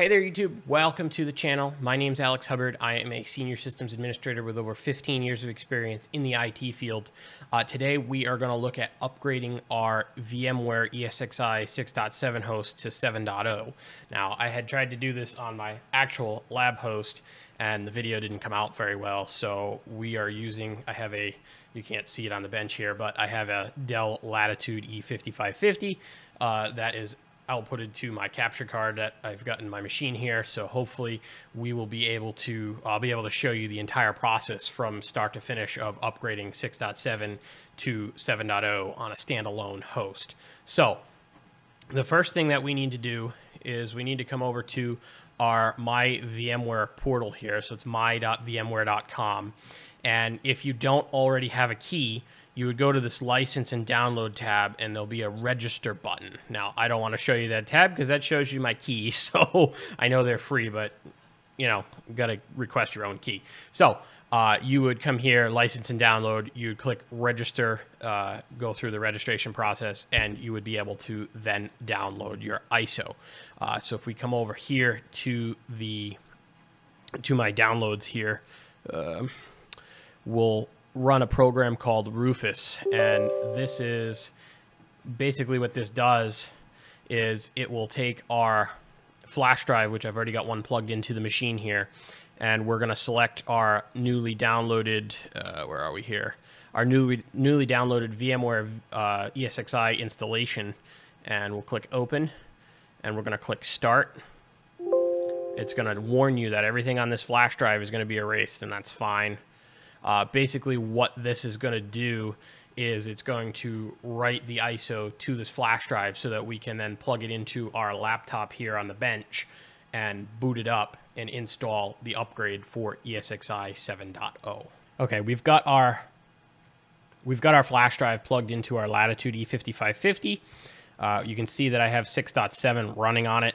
Hey there, YouTube. Welcome to the channel. My name's Alex Hubbard. I am a senior systems administrator with over 15 years of experience in the IT field. Today, we are going to look at upgrading our VMware ESXi 6.7 host to 7.0. Now, I had tried to do this on my actual lab host, and the video didn't come out very well. So we are using, I have a, you can't see it on the bench here, but I have a Dell Latitude E5550 that is outputted to my capture card that I've got in my machine here. So hopefully we will be able to, I'll be able to show you the entire process from start to finish of upgrading 6.7 to 7.0 on a standalone host. So the first thing that we need to do is we need to come over to our My VMware portal here. So it's my.vmware.com. And if you don't already have a key, you would go to this license and download tab, and there'll be a register button. Now, I don't want to show you that tab because that shows you my key. So I know they're free, but you know, you got to request your own key. So you would come here, license and download, you'd click register, go through the registration process, and you would be able to then download your ISO. So if we come over here to the, my downloads here, we'll run a program called Rufus, and this is basically what this does is it will take our flash drive, which I've already got one plugged into the machine here, and we're going to select our newly downloaded, where are we here? Our newly downloaded VMware ESXi installation, and we'll click open, and we're going to click start. It's going to warn you that everything on this flash drive is going to be erased, and that's fine. Basically what this is going to do is it's going to write the ISO to this flash drive so that we can then plug it into our laptop here on the bench and boot it up and install the upgrade for ESXi 7.0. Okay, we've got our flash drive plugged into our Latitude E5550. You can see that I have 6.7 running on it.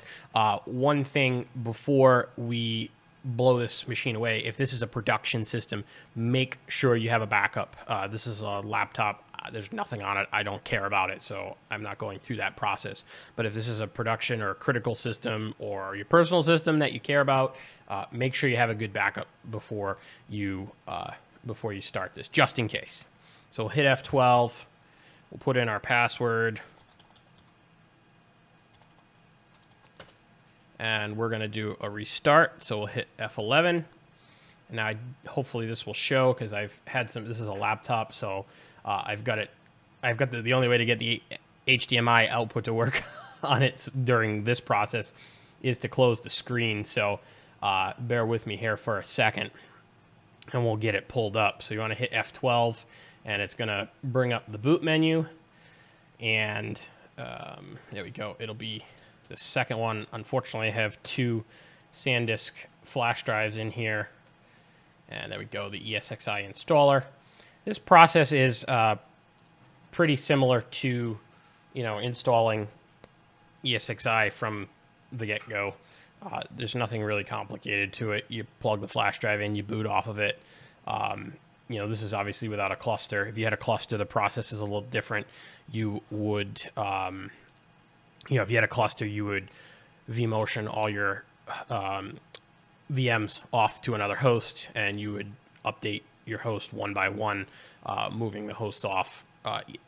One thing before we blow this machine away, if this is a production system, make sure you have a backup. This is a laptop. There's nothing on it. I don't care about it, so I'm not going through that process. But if this is a production or a critical system or your personal system that you care about, make sure you have a good backup before you start this, just in case. So we'll hit F12. We'll put in our password. And we're going to do a restart. So we'll hit F11. And now hopefully this will show because I've had some, this is a laptop. So I've got it. I've got the only way to get the HDMI output to work on it during this process is to close the screen. So bear with me here for a second and we'll get it pulled up. So you want to hit F12 and it's going to bring up the boot menu. And there we go. It'll be the second one. Unfortunately, I have two SanDisk flash drives in here. And there we go, the ESXi installer. This process is pretty similar to, you know, installing ESXi from the get-go. There's nothing really complicated to it. You plug the flash drive in, you boot off of it. You know, this is obviously without a cluster. If you had a cluster, the process is a little different. You would... you know, if you had a cluster, you would vMotion all your VMs off to another host, and you would update your host one by one, moving the hosts off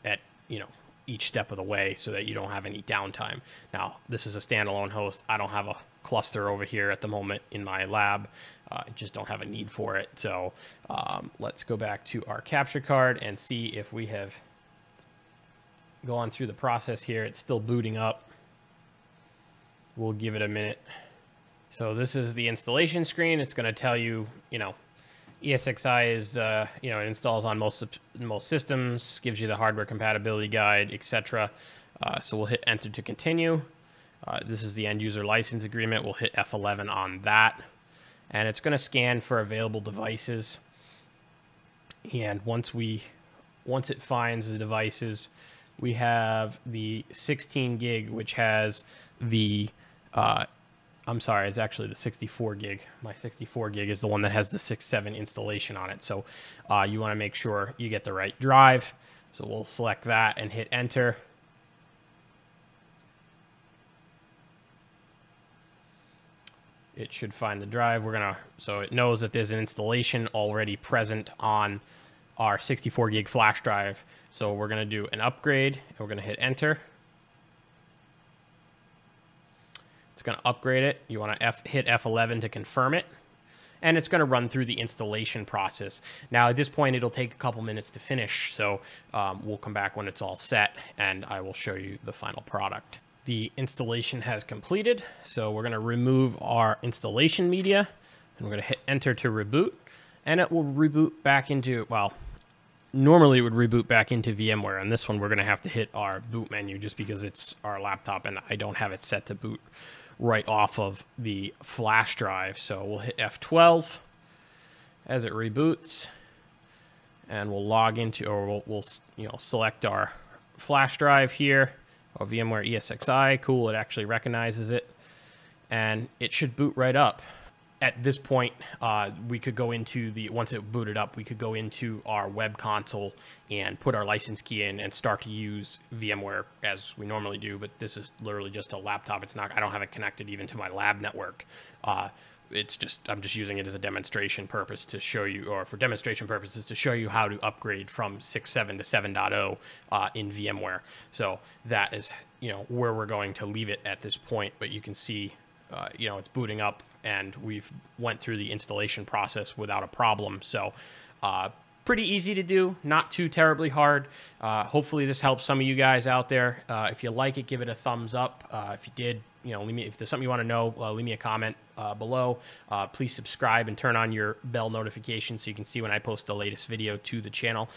at, you know, each step of the way so that you don't have any downtime. Now, this is a standalone host. I don't have a cluster over here at the moment in my lab. I just don't have a need for it. So let's go back to our capture card and see if we have gone through the process here. It's still booting up. We'll give it a minute. So this is the installation screen. It's going to tell you, you know, ESXi is, you know, it installs on most systems, gives you the hardware compatibility guide, etc. So we'll hit enter to continue. This is the end user license agreement. We'll hit F11 on that. And it's going to scan for available devices. And once it finds the devices, we have the 16 gig, which has the, I'm sorry, it's actually the 64 gig. My 64 gig is the one that has the 6.7 installation on it. So you want to make sure you get the right drive. So we'll select that and hit enter. it should find the drive. We're gonna, so it knows that there's an installation already present on our 64 gig flash drive. So we're gonna do an upgrade and we're gonna hit enter. It's gonna upgrade it. You wanna hit F11 to confirm it. And it's going to run through the installation process. Now, at this point, it'll take a couple minutes to finish, so we'll come back when it's all set, and I will show you the final product. The installation has completed, so we're going to remove our installation media, and we're going to hit enter to reboot, and it will reboot back into, well, normally it would reboot back into VMware. On this one, we're going to have to hit our boot menu just because it's our laptop, and I don't have it set to boot right off of the flash drive. So we'll hit F12 as it reboots, and we'll log into, or we'll select our flash drive here, or VMware ESXi. Cool, it actually recognizes it, and it should boot right up. At this point, we could go into the, once it booted up, we could go into our web console and put our license key in and start to use VMware as we normally do. But this is literally just a laptop. It's not, I don't have it connected even to my lab network. It's just, I'm just using it as a demonstration purpose to show you, or for demonstration purposes, to show you how to upgrade from 6.7 to 7.0 in VMware. So that is, where we're going to leave it at this point. But you can see, it's booting up, and we've went through the installation process without a problem. So pretty easy to do, not too terribly hard. Hopefully this helps some of you guys out there. If you like it, give it a thumbs up. If you did, leave me, if there's something you want to know, leave me a comment below. Please subscribe and turn on your bell notification so you can see when I post the latest video to the channel.